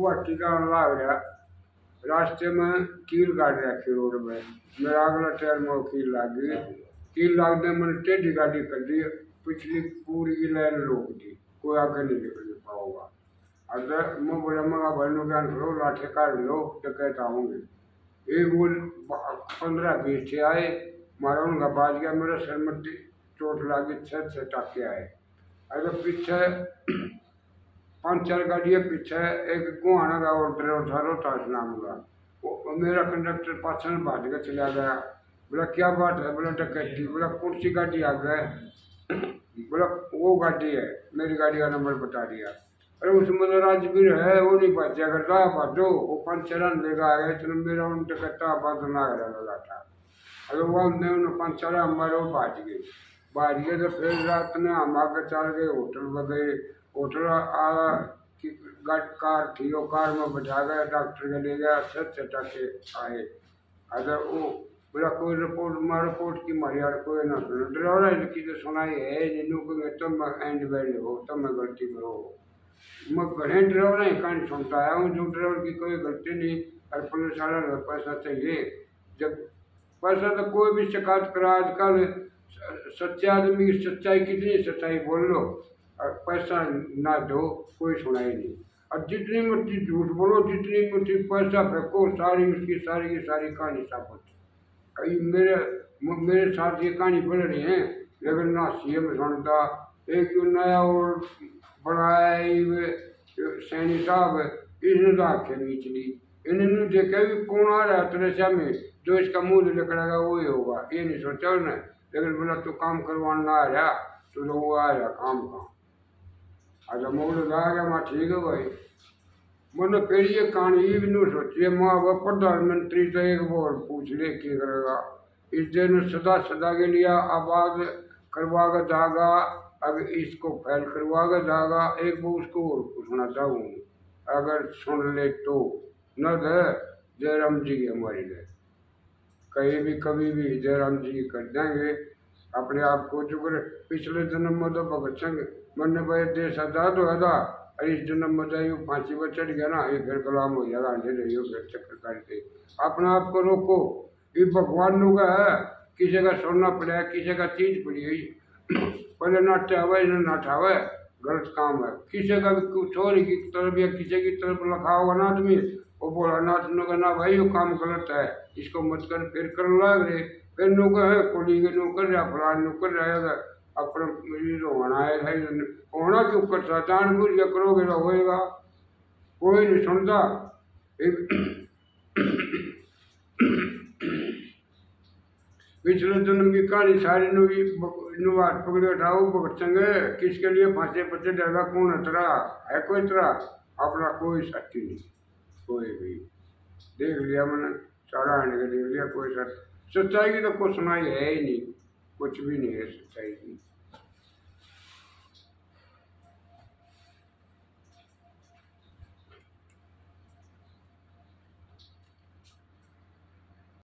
वो टिकाण लाग रहा, रास्ते में कील काट रखी रोड में, मेरा अगला टायर में वो कील लाग गई। कील लागने मैंने टेढ़ी गाड़ी कर दी, पिछली पूरी की लाइन रोक दी, कोई आगे नहीं निकल पाओगा। अगर मैं बोला मगा बहनों ज्ञान करो लाठे काट लो तो कहता हूँ। एक वो 15-20 थे आए, मारा उनका बाज गया, मेरा सर में चोट लागी, छत से टाके आए। अगर पीछे 5-4 गाड़ियाँ पीछे एक गुहाना का और ड्राइवर था रोहतास नाम का, वो मेरा कंडक्टर पाछा में भाग के चला गया। बोला क्या बात है, बोला डकैती, बोला कौन सी गाड़ी आ गए, बोला वो गाड़ी है, मेरी गाड़ी का नंबर बता दिया। अरे उसमें तो राजवीर है, वो नहीं बच जाएगा, जा बाजो वो 5-4 लेगा आया, इतना मेरा उन डकैता बाजो ना लगा था। अरे वो हमने उन्हें 5-4 हमारे वो भाज गई। बाहर गए तो फिर रात में हम आकर चल गए होटल पर गए, होटल आया कि कार थी, वो कार में बैठा गया, डॉक्टर के ले गया, सच चटा के आए। अगर वो बोला कोई रिपोर्ट मार रिपोर्ट की मारी यार कोई ना सुनो, ड्राइवर लड़की तो सुनाई है जिन्हों को मैं तब मैं एंड बैड हो, तब मैं गलती में हो। मैं कहीं ड्राइवर ही कहीं सुनता आया हूँ, जो ड्राइवर की कोई गलती नहीं। और पुलिस वाला पैसा चाहिए, जब पैसा तो कोई भी शिकायत करा, आजकल सच्चे आदमी की सच्चाई कितनी सच्चाई बोल लो, और पैसा ना दो कोई सुनाई नहीं। और जितनी मर्जी झूठ बोलो, जितनी मर्जी पैसा फेंको, सारी उसकी सारी की सारी कहानी साबित। मेरे साथ ये कहानी बोल रही है, लेकिन ना सीएम सुनता। एक जो नया और बढ़ाया सैनी साहब, इसने तो आँखें बीच ली, इन्होंने देखा भी कौन आ रहा है त्रेसा में, जो इसका मुँह निकलेगा वही होगा, ये नहीं सोचा उन्हें। लेकिन बोला तो काम करवाना आ रहा, तो वो आ रहा काम का। अच्छा मोल आ गया, माँ ठीक है भाई। मैंने फिर ये कहानी ये भी नहीं सोची, माँ वह प्रधानमंत्री से एक बार पूछ ले क्या करेगा, इस दिन सदा सदा के लिए आबाद करवा कर जाएगा, अगर इसको फैल करवा कर जाएगा। एक बार उसको और पूछना चाहूँ, अगर सुन ले तो न जयराम जी हमारी ने कहीं भी कभी भी जयराम जी कर देंगे अपने आप को। चुकर पिछले जन्म में तो भगत सिंह मरने भाई देश आजाद हो था, और इस जन्म में चाहिए फांसी पर चढ़ गया ना, ये फिर गुलाम हो जाएगा, आंधे रहियो फिर चक्कर काटते। अपने आप को रोको, ये भगवान लोग है, किसी का सोना पड़ा, किसी का चीज पड़ी हुई, पहले ना ठावे ना नाठावे, गलत काम है। किसी का चोरी की तरफ या किसी की तरफ रखा होगा ना आदमी, वो बोला नाथ नुका ना भाई वो काम गलत है, इसको मत कर, फिर कर लग रहे, फिर नुका है कोली के नौकर रहा, फलान नौकर रहेगा, अपना होना है भाई, होना क्यों करता, जानबूझ के करोगे तो होएगा। कोई नहीं सुनता। पिछले जन्म की कहानी सारी नुवाद पकड़े उठाओ भगत सिंह, किसके लिए फांसी पर चढ़ेगा, कौन अतरा है, कोई तरह अपना कोई साथी नहीं, कोई भी देख लिया मैंने सारा आने का देख लिया, कोई सच्चाई की तो कुछ सुनाई है ही नहीं, कुछ भी नहीं है सच्चाई की।